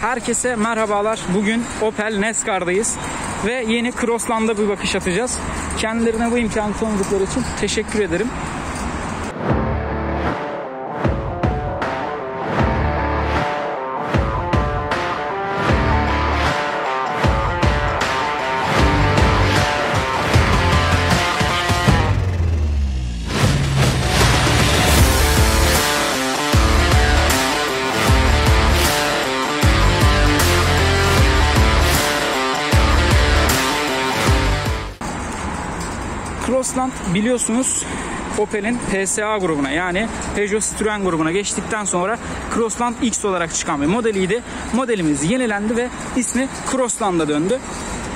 Herkese merhabalar. Bugün Opel Neskar'dayız ve yeni Crossland'a bir bakış atacağız. Kendilerine bu imkanı tanıdıkları için teşekkür ederim. Crossland biliyorsunuz Opel'in PSA grubuna, yani Peugeot Citroen grubuna geçtikten sonra Crossland X olarak çıkan bir modeliydi. Modelimiz yenilendi ve ismi Crossland'a döndü.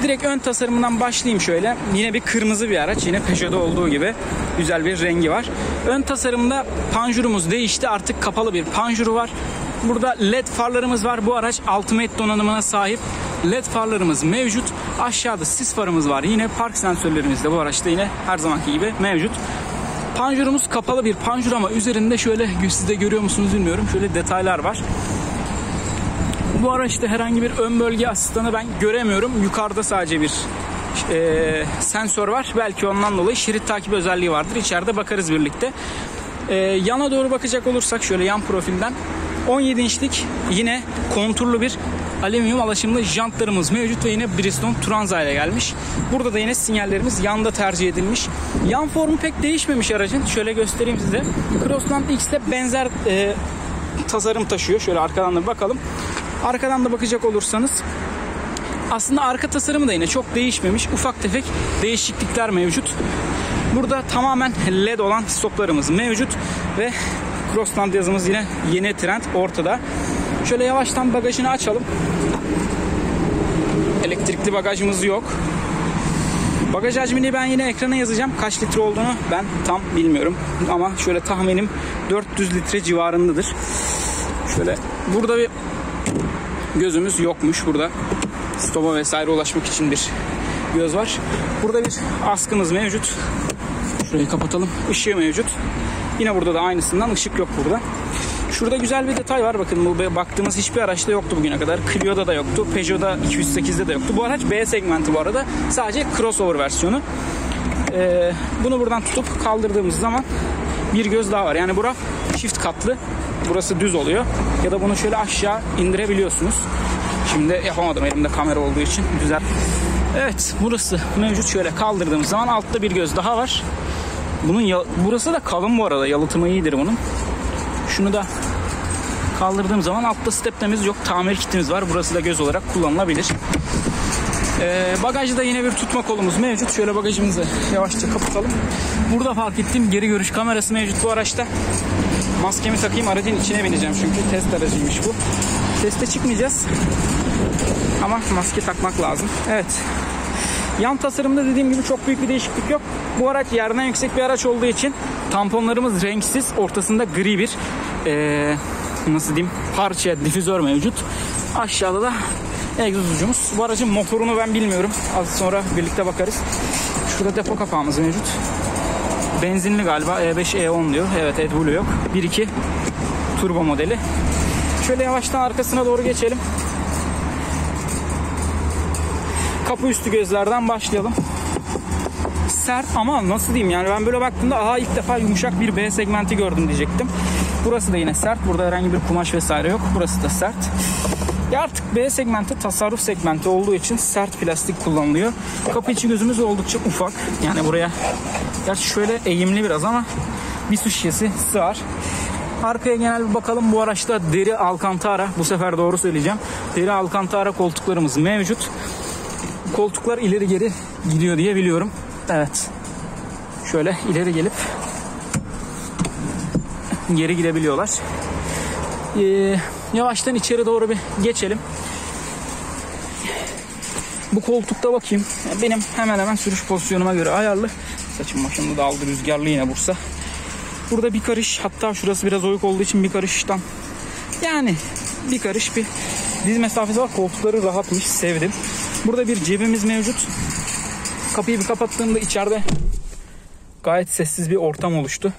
Direkt ön tasarımından başlayayım şöyle. Yine bir kırmızı bir araç. Yine Peugeot'da olduğu gibi güzel bir rengi var. Ön tasarımda panjurumuz değişti. Artık kapalı bir panjuru var. Burada LED farlarımız var. Bu araç Ultimate donanımına sahip. LED farlarımız mevcut. Aşağıda sis farımız var. Yine park sensörlerimiz de bu araçta yine her zamanki gibi mevcut. Panjurumuz kapalı bir panjur ama üzerinde şöyle, siz de görüyor musunuz bilmiyorum, şöyle detaylar var. Bu araçta herhangi bir ön bölge asistanı ben göremiyorum. Yukarıda sadece bir sensör var. Belki ondan dolayı şerit takip özelliği vardır. İçeride bakarız birlikte. Yana doğru bakacak olursak şöyle yan profilden 17 inçlik yine konturlu bir alüminyum alaşımlı jantlarımız mevcut ve yine Bridgestone Turanza ile gelmiş. Burada da yine sinyallerimiz yanda tercih edilmiş. Yan formu pek değişmemiş aracın. Şöyle göstereyim size. Crossland X'te benzer tasarım taşıyor. Şöyle arkadan da bakalım. Arkadan da bakacak olursanız aslında arka tasarımı da yine çok değişmemiş. Ufak tefek değişiklikler mevcut. Burada tamamen LED olan stoplarımız mevcut ve Crossland yazımız yine yeni trend ortada. Şöyle yavaştan bagajını açalım. Elektrikli bagajımız yok. Bagaj hacmini ben yine ekrana yazacağım. Kaç litre olduğunu ben tam bilmiyorum. Ama şöyle tahminim 400 litre civarındadır. Şöyle burada bir gözümüz yokmuş. Burada stopa vesaire ulaşmak için bir göz var. Burada bir askımız mevcut. Şurayı kapatalım. Işığı mevcut. Yine burada da aynısından ışık yok burada. Şurada güzel bir detay var. Bakın bu baktığımız hiçbir araçta yoktu bugüne kadar. Clio'da da yoktu. Peugeot'da 208'de de yoktu. Bu araç B segmenti bu arada. Sadece crossover versiyonu. Bunu buradan tutup kaldırdığımız zaman bir göz daha var. Yani burası çift katlı. Burası düz oluyor. Ya da bunu şöyle aşağı indirebiliyorsunuz. Şimdi yapamadım elimde kamera olduğu için. Güzel. Evet, burası mevcut. Şöyle kaldırdığımız zaman altta bir göz daha var. Bunun burası da kalın bu arada. Yalıtımı iyidir bunun. Şunu da kaldırdığım zaman altta stepnemiz yok. Tamir kitimiz var. Burası da göz olarak kullanılabilir. Bagajda yine bir tutma kolumuz mevcut. Şöyle bagajımızı yavaşça kapatalım. Burada fark ettiğim geri görüş kamerası mevcut bu araçta. Maskemi takayım, aracın içine bineceğim çünkü test aracıymış bu. Teste çıkmayacağız. Ama maske takmak lazım. Evet. Yan tasarımda dediğim gibi çok büyük bir değişiklik yok. Bu araç yerden yüksek bir araç olduğu için tamponlarımız renksiz, ortasında gri bir parça difüzör mevcut. Aşağıda da egzoz ucumuz. Bu aracın motorunu ben bilmiyorum. Az sonra birlikte bakarız. Şurada depo kapağımız mevcut. Benzinli galiba, E5 E10 diyor. Evet, AdBlue yok. 1.2 turbo modeli. Şöyle yavaştan arkasına doğru geçelim. Kapı üstü gözlerden başlayalım. Sert ama nasıl diyeyim, yani ben böyle baktığımda aha ilk defa yumuşak bir B segmenti gördüm diyecektim. Burası da yine sert. Burada herhangi bir kumaş vesaire yok. Burası da sert. Ya artık B segmenti tasarruf segmenti olduğu için sert plastik kullanılıyor. Kapı içi gözümüz oldukça ufak. Yani buraya gerçi şöyle eğimli biraz ama bir su şişesi sığar. Arkaya genel bir bakalım. Bu araçta deri Alcantara. Bu sefer doğru söyleyeceğim. Deri Alcantara koltuklarımız mevcut. Koltuklar ileri geri gidiyor diye biliyorum. Evet. Şöyle ileri gelip geri gidebiliyorlar. Yavaştan içeri doğru bir geçelim. Bu koltukta bakayım. Benim hemen hemen sürüş pozisyonuma göre ayarlı. Saçım başımda dağıldı, rüzgarlı yine Bursa. Burada bir karış, hatta şurası biraz oyuk olduğu için bir karıştan, yani bir karış bir diz mesafesi var. Koltukları rahatmış, sevdim. Burada bir cebimiz mevcut. Kapıyı bir kapattığımda içeride gayet sessiz bir ortam oluştu.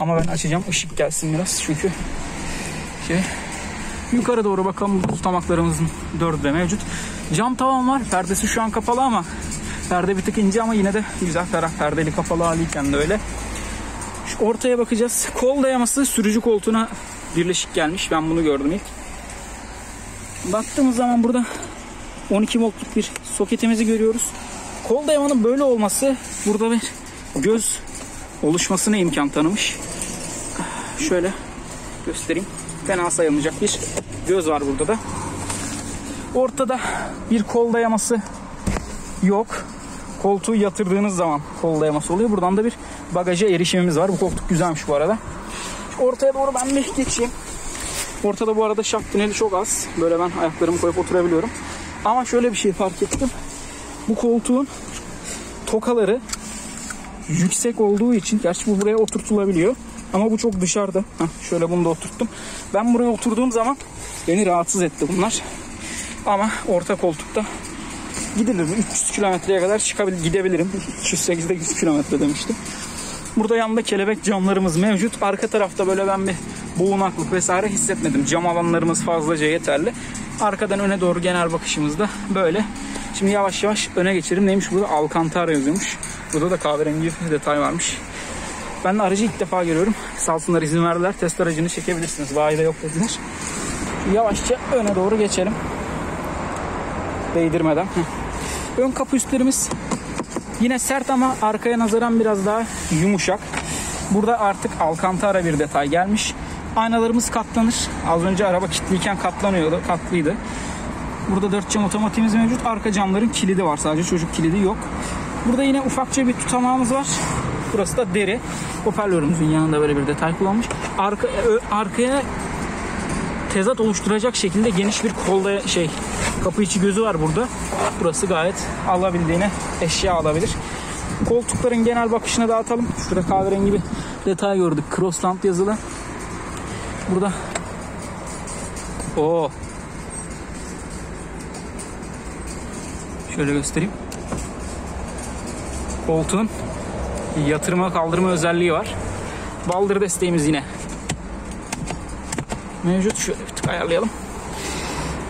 Ama ben açacağım, ışık gelsin biraz çünkü Yukarı doğru bakalım, tutamaklarımızın 4'ü de mevcut. Cam tavan var. Perdesi şu an kapalı ama perde bir tık ince ama yine de güzel ferah. Perdeli kapalı haliyken de öyle. Şu ortaya bakacağız. Kol dayaması sürücü koltuğuna birleşik gelmiş. Ben bunu gördüm ilk. Baktığımız zaman burada 12 voltluk bir soketimizi görüyoruz. Kol dayamanın böyle olması burada bir göz oluşmasına imkan tanımış. Şöyle göstereyim. Fena sayılmayacak bir göz var burada da. Ortada bir kol dayaması yok. Koltuğu yatırdığınız zaman kol dayaması oluyor. Buradan da bir bagaja erişimimiz var. Bu koltuk güzelmiş bu arada. Ortaya doğru ben bir geçeyim. Ortada bu arada şaft tüneli çok az. Böyle ben ayaklarımı koyup oturabiliyorum. Ama şöyle bir şey fark ettim. Bu koltuğun tokaları yüksek olduğu için, gerçi bu buraya oturtulabiliyor ama bu çok dışarıda. Şöyle bunu da oturttum. Ben buraya oturduğum zaman beni rahatsız etti bunlar. Ama orta koltukta gidilir. 300 kilometreye kadar gidebilirim. 308'de 100 kilometre demiştim. Burada yanında kelebek camlarımız mevcut. Arka tarafta böyle ben bir boğunaklık vesaire hissetmedim. Cam alanlarımız fazlaca yeterli. Arkadan öne doğru genel bakışımız da böyle. Şimdi yavaş yavaş öne geçelim. Neymiş burada? Alcantara yazıyormuş. Burada da kahverengi bir detay varmış. Ben de aracı ilk defa görüyorum. Salsınlar, izin verdiler. Test aracını çekebilirsiniz. Vahide yok dediler. Yavaşça öne doğru geçelim. Değdirmeden. Ön kapı üstlerimiz yine sert ama arkaya nazaran biraz daha yumuşak. Burada artık Alcantara bir detay gelmiş. Aynalarımız katlanır. Az önce araba kilitliyken katlanıyordu, katlıydı. Burada 4 cam otomatiğimiz mevcut. Arka camların kilidi var sadece. Çocuk kilidi yok. Burada yine ufakça bir tutamağımız var. Burası da deri. Hoparlörümüzün yanında böyle bir detay kullanmış. Arkaya tezat oluşturacak şekilde geniş bir kolda kapı içi gözü var burada. Burası gayet alabildiğine eşya alabilir. Koltukların genel bakışına dağıtalım. Şurada kahverengi bir detay gördük. Crossland yazılı. Burada şöyle göstereyim. Koltuğun yatırma kaldırma özelliği var. Baldır desteğimiz yine mevcut. Şöyle bir tık ayarlayalım.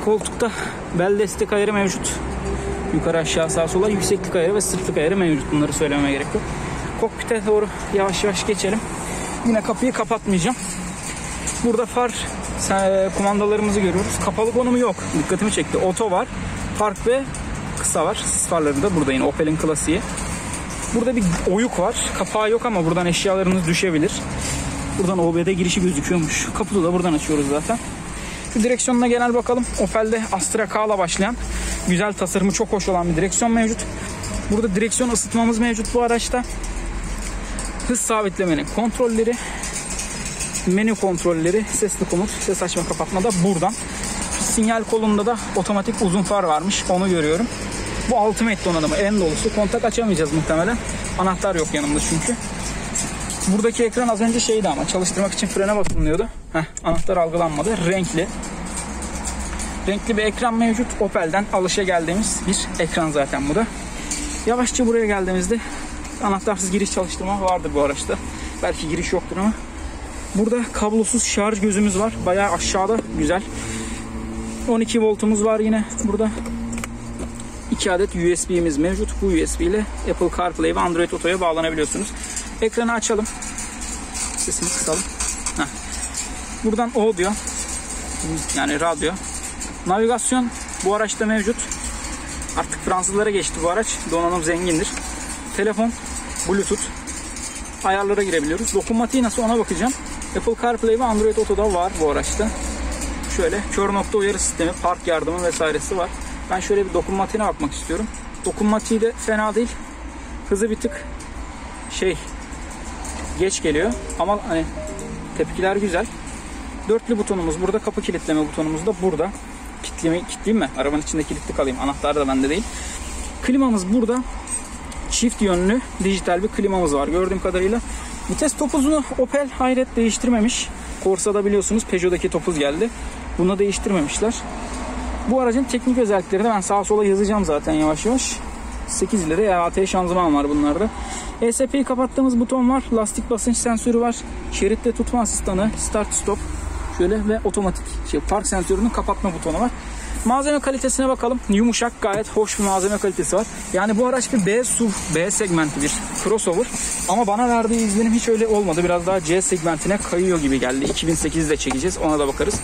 Koltukta bel destek ayarı mevcut. Yukarı aşağı sağa sola yükseklik ayarı ve sırtlık ayarı mevcut. Bunları söylememe gerek yok. Kokpite doğru yavaş yavaş geçelim. Yine kapıyı kapatmayacağım. Burada far kumandalarımızı görüyoruz. Kapalı konumu yok. Dikkatimi çekti. Oto var. Park ve kısa var. Sis farları da burada yine Opel'in klasiği. Burada bir oyuk var. Kapağı yok ama buradan eşyalarınız düşebilir. Buradan OBD girişi gözüküyormuş. Kaputu da buradan açıyoruz zaten. Şu direksiyonuna genel bakalım. Opel'de Astra K ile başlayan, güzel tasarımı çok hoş olan bir direksiyon mevcut. Burada direksiyon ısıtmamız mevcut bu araçta. Hız sabitlemenin kontrolleri, menü kontrolleri, sesli komut, ses açma kapatma da buradan. Sinyal kolunda da otomatik uzun far varmış. Onu görüyorum. Bu Ultimate donanımı en dolusu. Kontak açamayacağız muhtemelen. Anahtar yok yanımda çünkü. Buradaki ekran az önce ama çalıştırmak için frene basılıyordu. Anahtar algılanmadı. Renkli bir ekran mevcut. Opel'den alışa geldiğimiz bir ekran zaten bu da. Yavaşça buraya geldiğimizde anahtarsız giriş çalıştırma vardır bu araçta. Belki giriş yoktur ama. Burada kablosuz şarj gözümüz var. Bayağı aşağıda güzel. 12 voltumuz var yine burada. 2 adet USB'miz mevcut. Bu USB ile Apple CarPlay ve Android Auto'ya bağlanabiliyorsunuz. Ekranı açalım. Sesini kısalım. Buradan audio, yani radyo. Navigasyon bu araçta mevcut. Artık Fransızlara geçti bu araç. Donanım zengindir. Telefon, Bluetooth. Ayarlara girebiliyoruz. Dokunmatiği nasıl ona bakacağım. Apple CarPlay ve Android Auto'da var bu araçta. Şöyle kör nokta uyarı sistemi, park yardımı vesairesi var. Ben şöyle bir dokunmatiğine bakmak istiyorum. Dokunmatiği de fena değil. Hızı bir tık geç geliyor. Ama hani tepkiler güzel. Dörtlü butonumuz burada. Kapı kilitleme butonumuz da burada. Kilitleyeyim mi? Arabanın içinde kilitli kalayım. Anahtar da bende değil. Klimamız burada. Çift yönlü dijital bir klimamız var gördüğüm kadarıyla. Vites topuzunu Opel hayret değiştirmemiş. Corsa'da biliyorsunuz Peugeot'daki topuz geldi. Bunu değiştirmemişler. Bu aracın teknik özellikleri de ben sağa sola yazacağım zaten yavaş yavaş. 8 ileri EAT şanzıman var bunlarda. ESP'yi kapattığımız buton var. Lastik basınç sensörü var. Şeritte tutma asistanı, start stop. şöyle ve otomatik park sensörünün kapatma butonu var. Malzeme kalitesine bakalım. Yumuşak, gayet hoş bir malzeme kalitesi var. Yani bu araç bir B-SUV, B segmenti bir crossover. Ama bana verdiği izlenim hiç öyle olmadı. Biraz daha C segmentine kayıyor gibi geldi. 2008'i de çekeceğiz, ona da bakarız.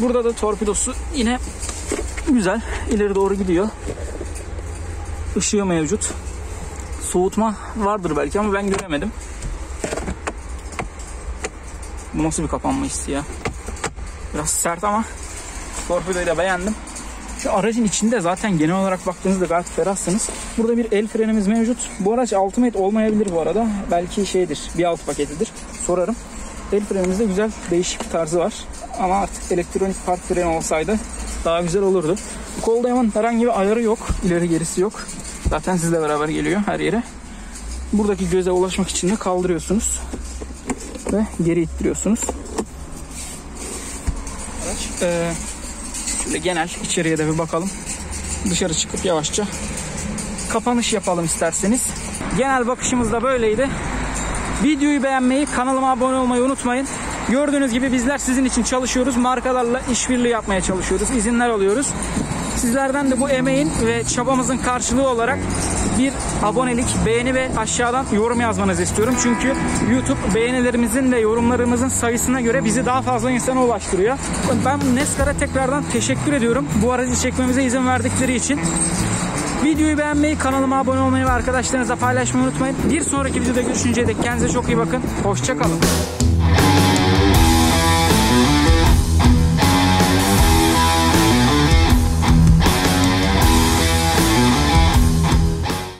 Burada da torpidosu yine güzel. İleri doğru gidiyor. Işığı mevcut. Soğutma vardır belki ama ben göremedim. Bu nasıl bir kapanma hissi ya. Biraz sert ama torpidoyu da beğendim. Şu aracın içinde zaten genel olarak baktığınızda gayet ferahsınız. Burada bir el frenimiz mevcut. Bu araç Ultimate olmayabilir bu arada. Belki şeydir, bir alt paketidir. Sorarım. El frenimizde güzel değişik bir tarzı var. Ama artık elektronik park freni olsaydı daha güzel olurdu. Kolda hemen herhangi bir ayarı yok. İleri gerisi yok. Zaten sizle beraber geliyor her yere. Buradaki göze ulaşmak için de kaldırıyorsunuz. Ve geri ittiriyorsunuz. Araç... Şöyle genel içeriye de bir bakalım. Dışarı çıkıp yavaşça kapanış yapalım isterseniz. Genel bakışımız da böyleydi. Videoyu beğenmeyi, kanalıma abone olmayı unutmayın. Gördüğünüz gibi bizler sizin için çalışıyoruz. Markalarla işbirliği yapmaya çalışıyoruz. İzinler alıyoruz. Sizlerden de bu emeğin ve çabamızın karşılığı olarak bir abonelik, beğeni ve aşağıdan yorum yazmanızı istiyorum. Çünkü YouTube beğenilerimizin ve yorumlarımızın sayısına göre bizi daha fazla insana ulaştırıyor. Ben Neskar'a tekrardan teşekkür ediyorum. Bu aracı çekmemize izin verdikleri için. Videoyu beğenmeyi, kanalıma abone olmayı ve arkadaşlarınızla paylaşmayı unutmayın. Bir sonraki videoda görüşünceye dek kendinize çok iyi bakın. Hoşça kalın.